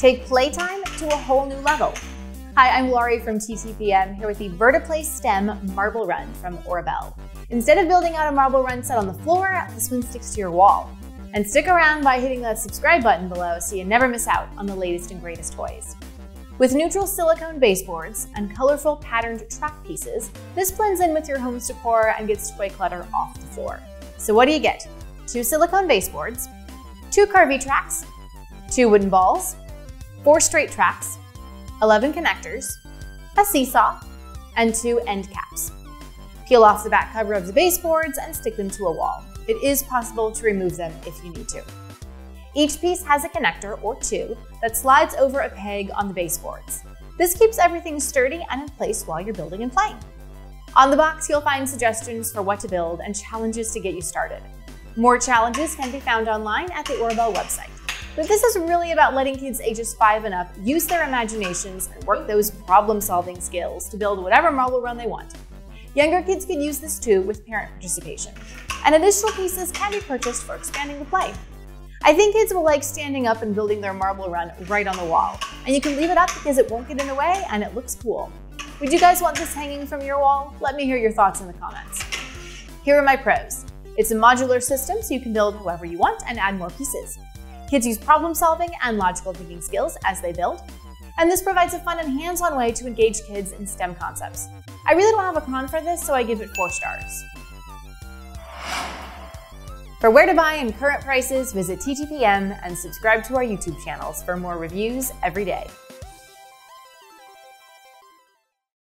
Take playtime to a whole new level. Hi, I'm Laurie from TTPM, here with the VertiPlay Stem Marble Run from Oribel. Instead of building out a marble run set on the floor, this one sticks to your wall. And stick around by hitting that subscribe button below so you never miss out on the latest and greatest toys. With neutral silicone baseboards and colorful patterned track pieces, this blends in with your home's decor and gets toy clutter off the floor. So what do you get? 2 silicone baseboards, 2 Carvey tracks, 2 wooden balls, 4 straight tracks, 11 connectors, a seesaw, and 2 end caps. Peel off the back cover of the baseboards and stick them to a wall. It is possible to remove them if you need to. Each piece has a connector, or 2, that slides over a peg on the baseboards. This keeps everything sturdy and in place while you're building and playing. On the box, you'll find suggestions for what to build and challenges to get you started. More challenges can be found online at the Oribel website. But this is really about letting kids ages 5 and up use their imaginations and work those problem-solving skills to build whatever marble run they want. Younger kids can use this too with parent participation. And additional pieces can be purchased for expanding the play. I think kids will like standing up and building their marble run right on the wall. And you can leave it up because it won't get in the way and it looks cool. Would you guys want this hanging from your wall? Let me hear your thoughts in the comments. Here are my pros. It's a modular system, so you can build however you want and add more pieces. Kids use problem solving and logical thinking skills as they build. And this provides a fun and hands-on way to engage kids in STEM concepts. I really don't have a con for this, so I give it 4 stars. For where to buy and current prices, visit TTPM and subscribe to our YouTube channels for more reviews every day.